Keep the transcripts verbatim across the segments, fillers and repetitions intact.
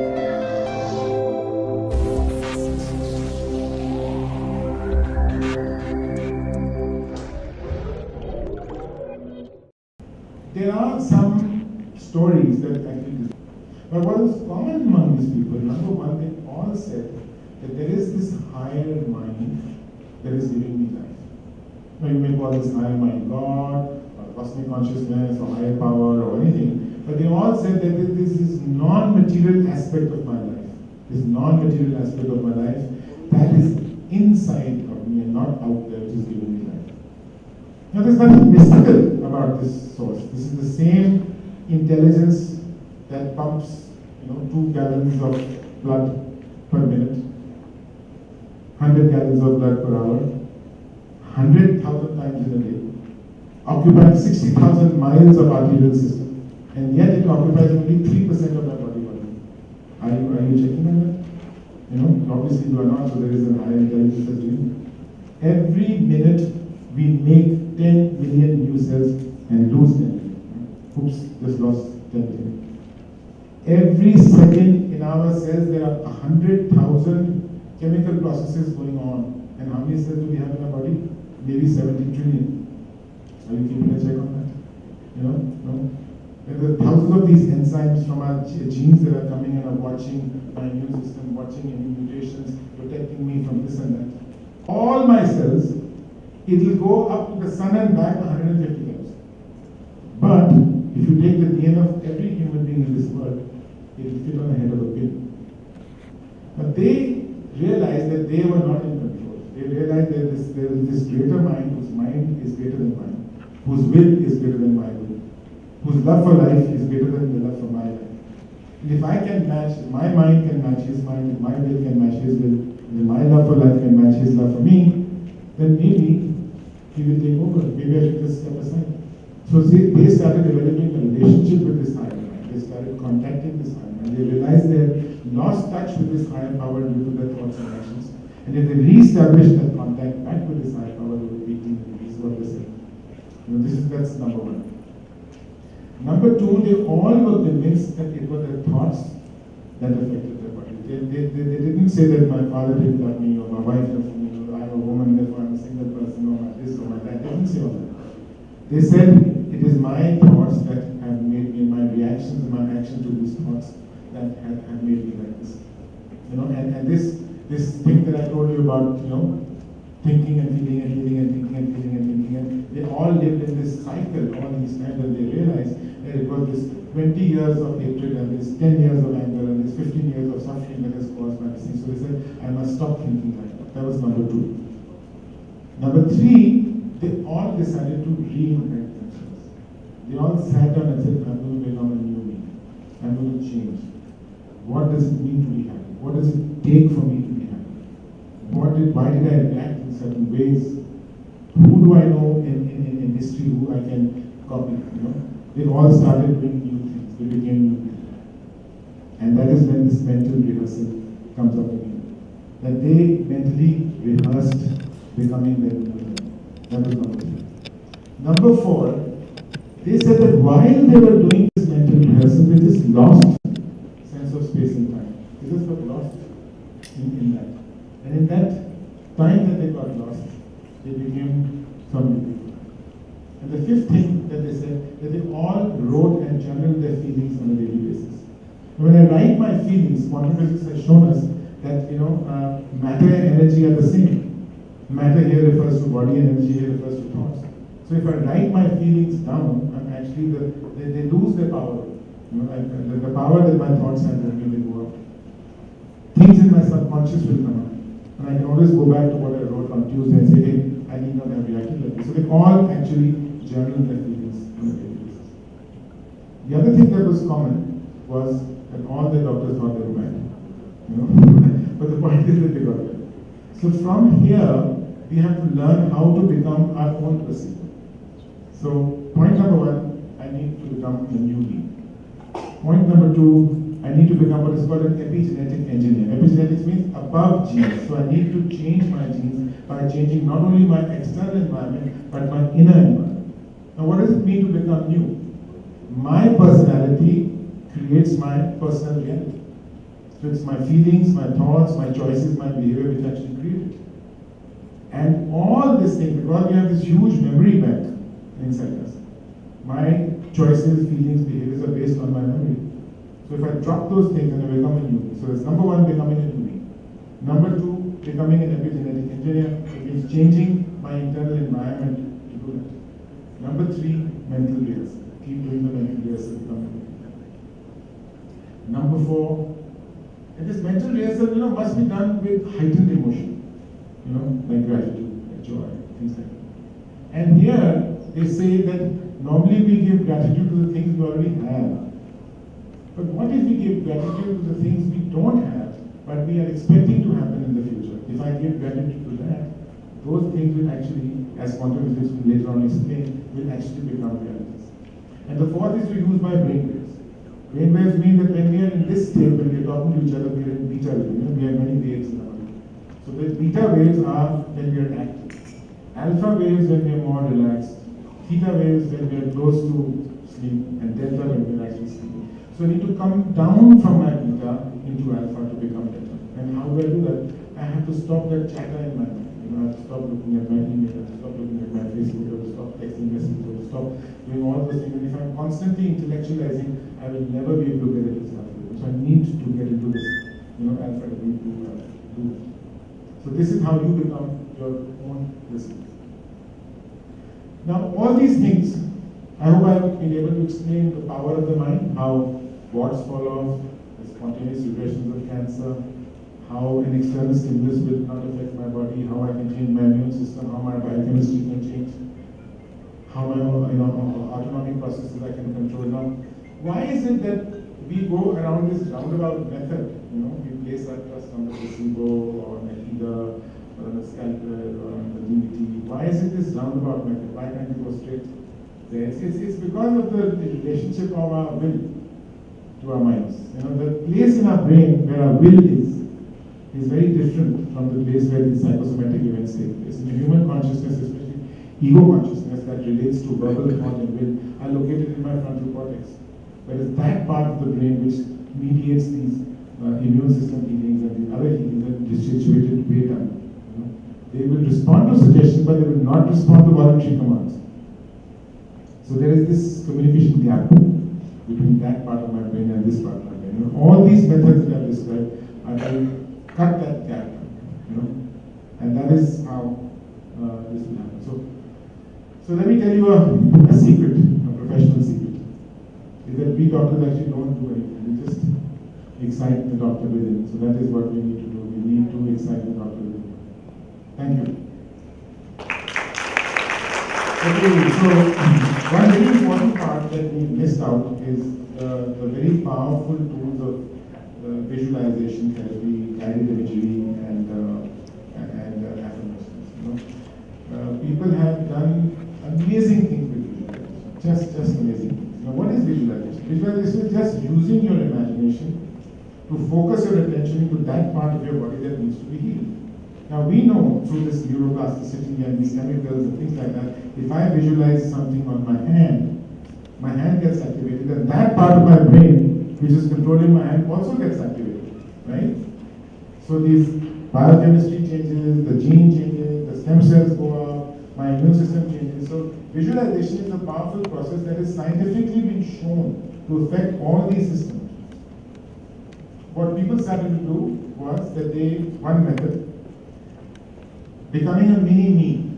There are some stories that I think is, but what is common among these people, number one, they all said that there is this higher mind that is giving me life. Now you may call this higher mind God, or cosmic consciousness, or higher power, or anything, but they all said that this is non-material aspect of my life. This non-material aspect of my life that is inside of me and not out there, which is giving me life. Now there's nothing mystical about this source. This is the same intelligence that pumps, you know, two gallons of blood per minute, hundred gallons of blood per hour, hundred thousand times in a day, occupying sixty thousand miles of arterial system, and yet it occupies only three percent of my body volume. Are you are you checking on that? You know, obviously you are not. So there is a higher intelligence that's doing. Every minute we make ten million new cells and lose ten million. Oops, just lost ten million. Every second in our cells there are one hundred thousand chemical processes going on. And how many cells do we have in our body? Maybe seventy trillion. Are you keeping a check on that? You know? No? There are thousands of these enzymes from our genes that are coming and are watching my immune system, watching any mutations, protecting me from this and that. All my cells, it will go up to the sun and back one hundred fifty times. But if you take the D N A of every human being in this world, it will fit on the head of a pin. But they realized that they were not in control. They realized that this, there is this greater mind whose mind is greater than mine, whose will is greater than my will, whose love for life is greater than the love for my life. And if I can match, if my mind can match his mind, if my will can match his will, if my love for life can match his love for me, then maybe he will take over. Maybe I should just step aside. So see, they started developing a relationship with this higher mind. They started contacting this higher mind. They realized they had lost touch with this higher power due to their thoughts and actions. And if they re-established that contact back with this higher power, they would be in the peace of the self. You know, this is, that's number one. Number two, they all were convinced that it was their thoughts that affected their body. They, they, they, they didn't say that my father didn't love me, or my wife loved me, or I'm a woman, therefore I'm a single person, or my this, or my that. They didn't say all that. They said, it is my thoughts that have made me, my reactions and my action to these thoughts that have, have made me like this. You know, and, and this this thing that I told you about, you know, thinking and feeling and feeling and thinking and feeling and thinking, and they all lived in this cycle all these times, and they realized that it was this twenty years of hatred and this ten years of anger and this fifteen years of suffering that has caused my disease. So they said, I must stop thinking like that. That was number two. Number three, they all decided to reinvent themselves. They all sat down and said, I'm going to become a new me. I'm going to change. What does it mean to be happy? What does it take for me to be happy? What did, why did I react in certain ways? Who do I know in, in, in history who I can copy? You know? They all started doing new things. They became new people. And that is when this mental rehearsal comes up again. That they mentally rehearsed becoming their new. That was number three. Number four, they said that while they were doing this mental rehearsal, they just lost sense of space and time. They just got lost in, in that. And in that time that they got lost, they became some people. And the fifth thing that they said, that they all wrote and journaled their feelings on a daily basis. When I write my feelings, quantum physics has shown us that, you know, uh, matter and energy are the same. Matter here refers to body, energy here refers to thoughts. So if I write my feelings down, I'm actually the, they, they lose their power. You know, like the, the power that my thoughts have when they go out. Things in my subconscious will come out. And I can always go back to what I wrote on Tuesday and say, hey, I need not have reacted like this. So they all actually journal their feelings on a daily basis. The other thing that was common was that all the doctors thought they were mad. You know? But the point is that they got mad. So from here, we have to learn how to become our own person. So, point number one, I need to become a new me. Point number two, I need to become what is called an epigenetic engineer. Epigenetics means above genes. So I need to change my genes by changing not only my external environment, but my inner environment. Now what does it mean to become new? My personality creates my personal reality. It's my feelings, my thoughts, my choices, my behavior which actually created. And all this thing, because we have this huge memory bank inside us. My choices, feelings, behaviors are based on my memory. So if I drop those things, then I become a new me. So that's number one, becoming a new me. Number two, becoming an epigenetic engineer. It means changing my internal environment to do that. Number three, mental layers. Keep doing the mental layers to become a new me. Number four, and this mental rehearsal, you know, must be done with heightened emotion, you know, like gratitude, like joy, things like that. And here, they say that normally we give gratitude to the things we already have. But what if we give gratitude to the things we don't have, but we are expecting to happen in the future? If I give gratitude to that, those things will actually, as quantum physics will later on explain, will actually become realities. And the fourth is to use my brain waves. Brain waves mean that when we are in this state, when we are talking to each other, we are in beta waves. You know, we have many waves in our body. So the beta waves are when we are active. Alpha waves when we are more relaxed. Theta waves when we are close to sleep. And delta when we are actually sleeping. So I need to come down from my beta into alpha to become delta. And how do I do that? I have to stop that chatter in my mind. You know, I have to stop looking at my email, I have to stop looking at my Facebook, I have to stop texting messages, I have to stop doing all those things. And if I'm constantly intellectualizing, I will never be able to get into this alpha. So I need to get into this, you know, alpha, need to uh, do it. So this is how you become your own listener. Now all these things, I hope I've been able to explain the power of the mind, how warts fall off, the spontaneous regressions of cancer, how an external stimulus will not affect my body, how I can change my immune system, how my biochemistry can change, how my, you know, autonomic processes I can control now. Why is it that we go around this roundabout method? You know, we place our trust on the placebo or on the healer or on the scalpel or on the D B T. Why is it this roundabout method? Why can't we go straight there? It's, it's, it's because of the, the relationship of our will to our minds. You know, the place in our brain where our will is, is very different from the place where these psychosomatic events take place. In the human consciousness, especially ego consciousness that relates to verbal thought and will, are located in my frontal cortex. Whereas that part of the brain which mediates these uh, immune system healings and the other healings that is situated way down. You know? They will respond to suggestions, but they will not respond to voluntary commands. So there is this communication gap between that part of my brain and this part of my brain. You know, all these methods that I've described are to cut that gap, you know, and that is how uh, this will happen. So, so let me tell you a, a secret, a professional secret. That we doctors actually don't do anything. We just excite the doctor within. So that is what we need to do. We need to excite the doctor within. Thank you. Okay, so one very important part that we missed out is the, the very powerful tools of the visualization therapy, guided imagery, and uh, and uh, affirmations. You know, uh, people have done amazing things with visualization. Just, just amazing things. Now, what is visualization? Visualization is just using your imagination to focus your attention into that part of your body that needs to be healed. Now, we know through this neuroplasticity and these chemicals and things like that, if I visualize something on my hand, my hand gets activated, and that part of my brain, which is controlling my hand, also gets activated, right? So these biochemistry changes, the gene changes, the stem cells go up, my immune system changes. So visualization is a powerful process that has scientifically been shown to affect all these systems. What people started to do was that they, one method, becoming a mini-me,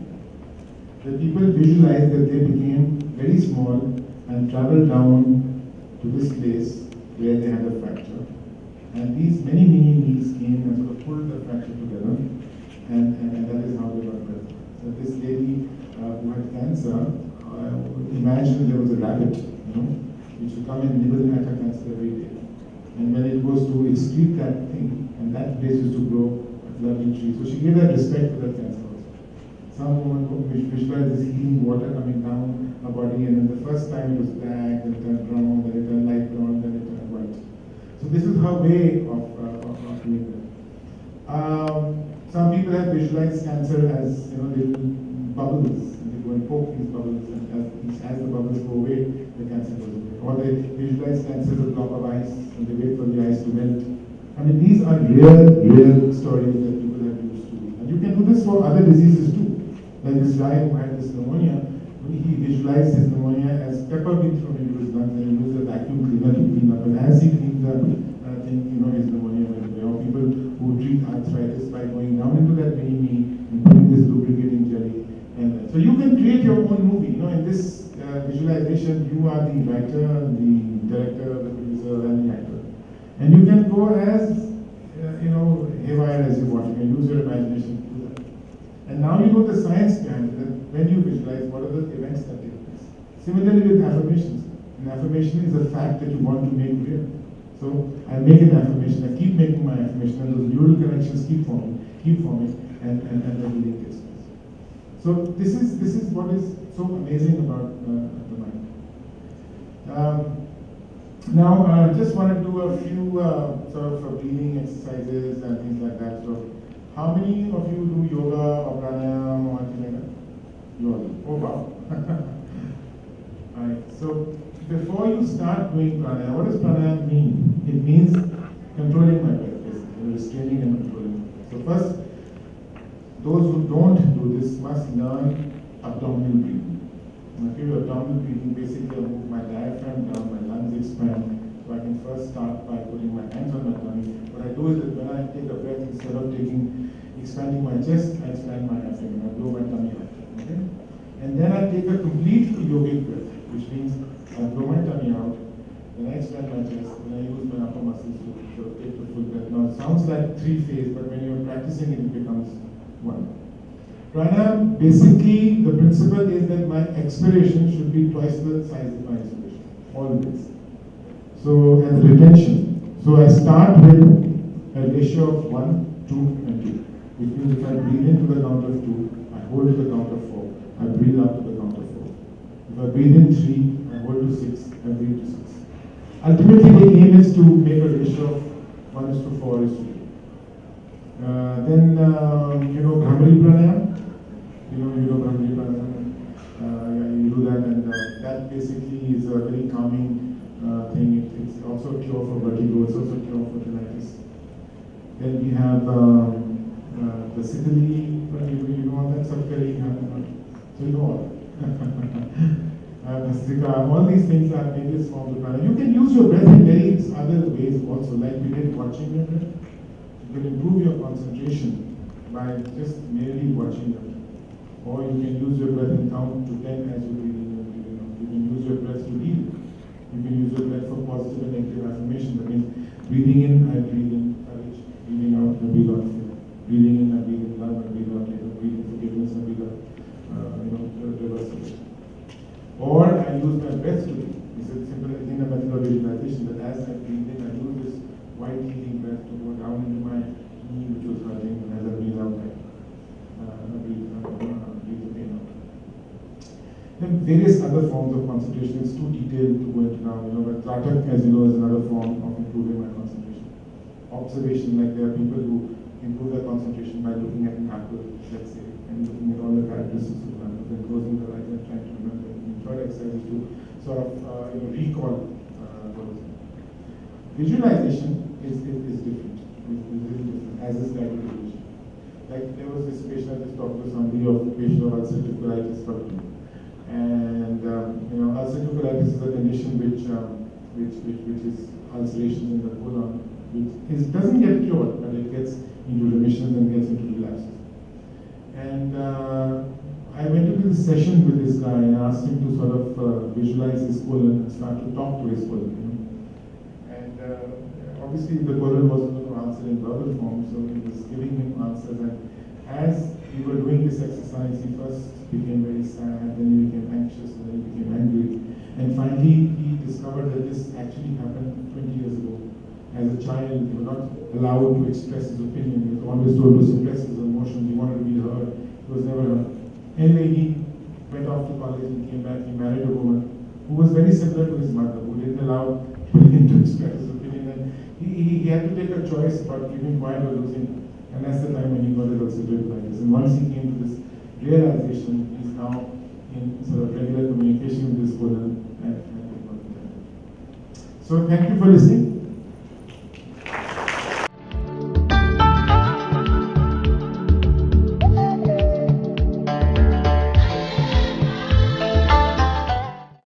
the people visualized that they became very small and traveled down to this place where they had a fracture. And these many mini-me's came and sort of pulled the fracture together, and, and, and that is how they got better. So this lady Uh, who had cancer, uh, imagine there was a rabbit, you know, which would come and nibble at her cancer every day. And when it goes to excrete that thing, and that place used to grow a lovely tree. So she gave that respect to that cancer also. Some woman visualized this healing water coming down her body, and then the first time it was black, then it turned brown, then it turned light brown, then it turned white. So this is her way of, uh, of, of doing that. Um, some people have visualized cancer as, you know, little bubbles, and they go and poke these bubbles, and as, as the bubbles go away, the cancer goes away. Or they visualize cancer as a block of ice, and they wait for the ice to melt, I mean, these are real, real stories that people have used to do. And you can do this for other diseases too. Like this guy who had this pneumonia, he visualized his pneumonia as peppermint from into his lungs, and he used a vacuum cleaner to clean up. And as he cleaned the uh, thing, you know, his pneumonia went away. Or people who treat arthritis by going down into that mini me and putting this lubricating jelly. And uh, so you can create your own movie. You know, in this uh, visualization, you are the writer, the director, the producer, and the actor. And you can go as uh, you know, haywire as you want. You can use your imagination to do that. And now you know the science behind it. When you visualize, what are the events that take place? Similarly with affirmations. An affirmation is a fact that you want to make real. So I make an affirmation, I keep making my affirmation, and those neural connections keep forming, keep forming, and and and everything takes place. So this is this is what is so amazing about uh, the mind. Um, now, I uh, just want to do a few uh, sort of breathing exercises and things like that. So, how many of you do yoga or pranayam or anything like that? Oh wow. Alright, so before you start doing pranayama, what does pranayama mean? It means controlling my breath, basically, restraining and controlling my breath. So first, those who don't do this must learn abdominal breathing. When I feel abdominal breathing, basically I move my diaphragm down, my lungs expand. So I can first start by putting my hands on my tummy. What I do is that when I take a breath, instead of taking, expanding my chest, I expand my abdomen, I blow my tummy out. Okay? And then I take a complete yogic breath, which means I blow my tummy out, then I expand my chest, then I use my upper muscles to, to take the full breath. Now it sounds like three phase, but when you're practicing it, it becomes one. Pranayama, basically the principle is that my expiration should be twice the size of my inspiration, always. So, and retention. So I start with a ratio of one, two and two, which means if I breathe in to the count of two, hold to the count of four. I breathe out to the count of four. If I breathe in three, I hold to six. I breathe to six. Ultimately, the aim is to make a ratio of one is to four is to two. Uh, then uh, you know Gammari pranayam. You know you know Gammari pranayam. Uh, yeah, you do that, and uh, that basically is a very calming uh, thing. It, it's also a cure for vertigo. It's also a cure for colitis. Then we have uh, uh, the citrini. You know all that, Satkari, so you know all that. All these things are various forms of pranayama. You can use your breath in various other ways also, like we did watching your breath. You can improve your concentration by just merely watching your breath. Or you can use your breath and count to ten as you breathe in and breathe in. You can use your breath to heal. You can use your breath for positive and negative affirmation. That means breathing in, I breathe in courage, breathing out, I breathe out fear. Breathing in, I breathe in love, I breathe out later, breathing forgiveness, I breathe out, uh, you know, reverse it. Or I use my breath to do. It's a simple thing, a method of visualization, that as I breathe in, I do this wide healing breath to go down into my knee, which was hurting, and as I breathe out, I uh, breathe out, uh, breathe the pain out. Then various other forms of concentration, it's too detailed to go into now, you know, but Tratak, as you know, is another form of improving my concentration. Observation, like there are people who improve their concentration by looking at an apple, let's say, and looking at all the characteristics of an apple, then closing the eyes and trying to remember. The third exercise is to sort of uh, you know, recall uh, those. Visualization is, is, is different, is, is really different, as is visualization. Like there was this patient I just talked to somebody of the patient of ulcerative colitis, and um, you know, ulcerative colitis is a condition which um, which which which is ulcerations in the colon. It doesn't get cured, but it gets into remissions and gets into relapses. And uh, I went into this session with this guy and asked him to sort of uh, visualize his colon and start to talk to his colon. You know? And uh, obviously the colon wasn't going to answer in verbal form, so he was giving him answers. And as we were doing this exercise, he first became very sad, then he became anxious, then he became angry. And finally, he discovered that this actually happened twenty years ago. As a child, he was not allowed to express his opinion. He was always told to suppress his emotions. He wanted to be heard. He was never heard. Anyway, he went off to college and came back. He married a woman who was very similar to his mother, who didn't allow him to express his opinion. And he, he, he had to take a choice about giving quiet or losing. And that's the time when he got his ulcerative colitis. And once he came to this realization, he's now in sort of regular communication with his colon. So thank you for listening.